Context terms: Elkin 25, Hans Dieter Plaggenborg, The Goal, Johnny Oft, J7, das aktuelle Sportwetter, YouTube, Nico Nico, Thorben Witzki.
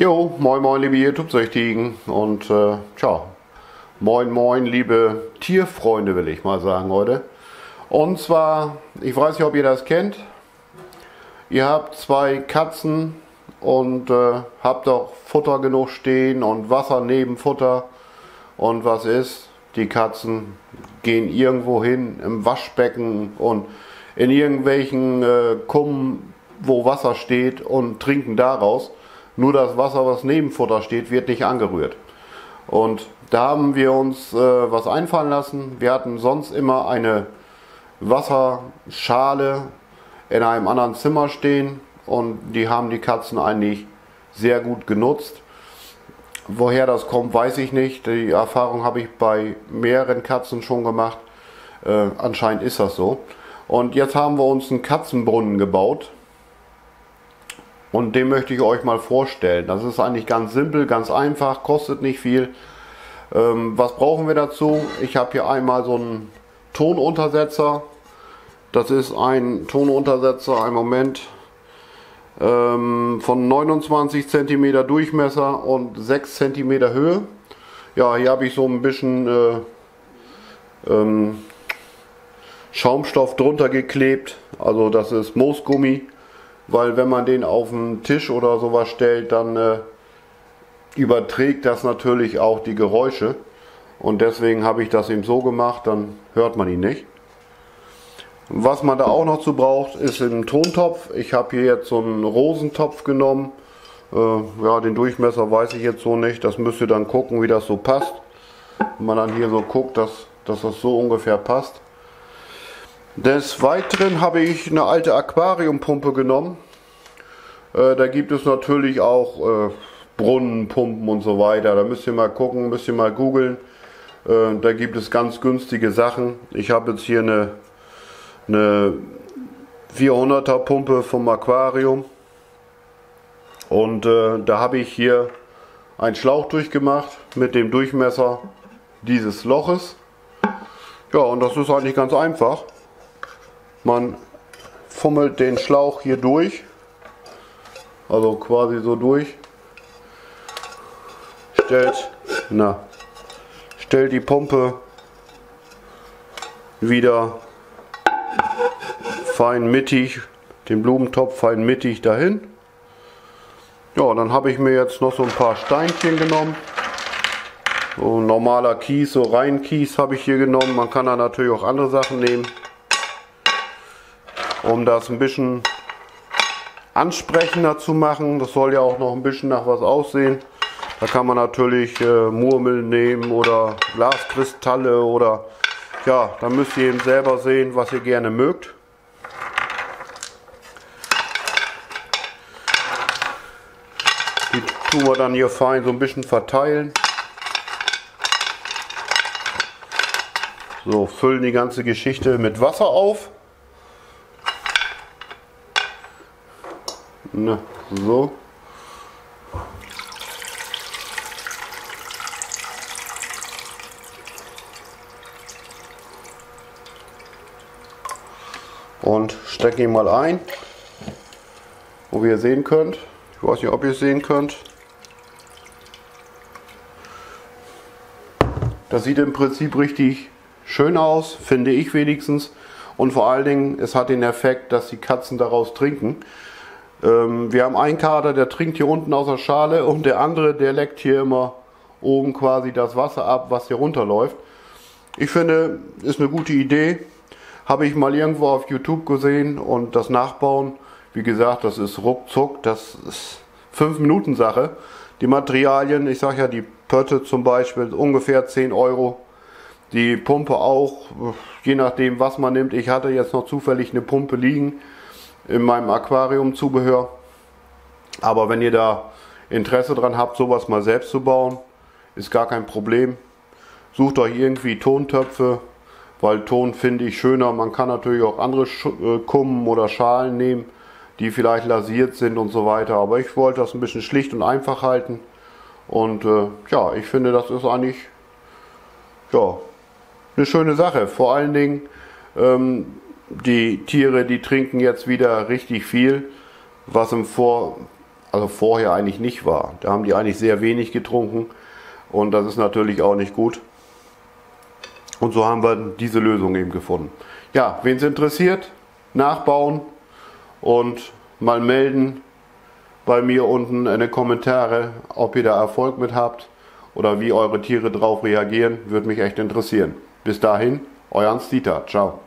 Jo, moin moin liebe YouTube-Süchtigen und tja, moin moin liebe Tierfreunde, will ich mal sagen heute. Und zwar, ich weiß nicht, ob ihr das kennt, ihr habt zwei Katzen und habt auch Futter genug stehen und Wasser neben Futter. Und was ist? Die Katzen gehen irgendwo hin, im Waschbecken und in irgendwelchen Kummen, wo Wasser steht, und trinken daraus. Nur das Wasser, was neben Futter steht, wird nicht angerührt. Und da haben wir uns was einfallen lassen. Wir hatten sonst immer eine Wasserschale in einem anderen Zimmer stehen und die haben die Katzen eigentlich sehr gut genutzt. Woher das kommt, weiß ich nicht. Die Erfahrung habe ich bei mehreren Katzen schon gemacht. Anscheinend ist das so. Und jetzt haben wir uns einen Katzenbrunnen gebaut. Und den möchte ich euch mal vorstellen. Das ist eigentlich ganz simpel, ganz einfach, kostet nicht viel. Was brauchen wir dazu? Ich habe hier einmal so einen Tonuntersetzer. Das ist ein Tonuntersetzer, einen Moment, von 29 cm Durchmesser und 6 cm Höhe. Ja, hier habe ich so ein bisschen Schaumstoff drunter geklebt. Also das ist Moosgummi. Weil wenn man den auf den Tisch oder sowas stellt, dann überträgt das natürlich auch die Geräusche. Und deswegen habe ich das eben so gemacht, dann hört man ihn nicht. Was man da auch noch zu braucht, ist ein Tontopf. Ich habe hier jetzt so einen Rosentopf genommen. Ja, den Durchmesser weiß ich jetzt so nicht. Das müsst ihr dann gucken, wie das so passt. Wenn man dann hier so guckt, dass das so ungefähr passt. Des Weiteren habe ich eine alte Aquariumpumpe genommen. Da gibt es natürlich auch Brunnenpumpen und so weiter. Da müsst ihr mal gucken, müsst ihr mal googeln. Da gibt es ganz günstige Sachen. Ich habe jetzt hier eine 400er Pumpe vom Aquarium. Und da habe ich hier einen Schlauch durchgemacht mit dem Durchmesser dieses Loches. Ja, und das ist eigentlich ganz einfach. Man fummelt den Schlauch hier durch, also quasi so durch, stellt die Pumpe wieder fein mittig, den Blumentopf fein mittig dahin. Ja, dann habe ich mir jetzt noch so ein paar Steinchen genommen, so normaler Kies, so Reinkies habe ich hier genommen. Man kann da natürlich auch andere Sachen nehmen, um das ein bisschen ansprechender zu machen. Das soll ja auch noch ein bisschen nach was aussehen. Da kann man natürlich Murmel nehmen oder Glaskristalle oder ja, da müsst ihr eben selber sehen, was ihr gerne mögt. Die tun wir dann hier fein so ein bisschen verteilen. So, füllen die ganze Geschichte mit Wasser auf. Na, so. Und stecke ihn mal ein, wo ihr sehen könnt. Ich weiß nicht, ob ihr es sehen könnt. Das sieht im Prinzip richtig schön aus, finde ich wenigstens. Und vor allen Dingen, es hat den Effekt, dass die Katzen daraus trinken. Wir haben einen Kater, der trinkt hier unten aus der Schale, und der andere, der leckt hier immer oben quasi das Wasser ab, was hier runterläuft. Ich finde, ist eine gute Idee. Habe ich mal irgendwo auf YouTube gesehen und das Nachbauen. Wie gesagt, das ist ruckzuck, das ist 5 Minuten Sache. Die Materialien, ich sage ja, die Pötte zum Beispiel, ungefähr 10 Euro. Die Pumpe auch, je nachdem was man nimmt. Ich hatte jetzt noch zufällig eine Pumpe liegen in meinem Aquariumzubehör. Aber wenn ihr da Interesse dran habt, sowas mal selbst zu bauen, ist gar kein Problem. Sucht euch irgendwie Tontöpfe, weil Ton finde ich schöner. Man kann natürlich auch andere Kummen oder Schalen nehmen, die vielleicht lasiert sind und so weiter. Aber ich wollte das ein bisschen schlicht und einfach halten. Und ja, ich finde, das ist eigentlich ja, eine schöne Sache. Vor allen Dingen die Tiere, die trinken jetzt wieder richtig viel, was im also vorher eigentlich nicht war. Da haben die eigentlich sehr wenig getrunken und das ist natürlich auch nicht gut. Und so haben wir diese Lösung eben gefunden. Ja, wen es interessiert, nachbauen und mal melden bei mir unten in den Kommentaren, ob ihr da Erfolg mit habt oder wie eure Tiere drauf reagieren, würde mich echt interessieren. Bis dahin, euer Hans Dieter. Ciao.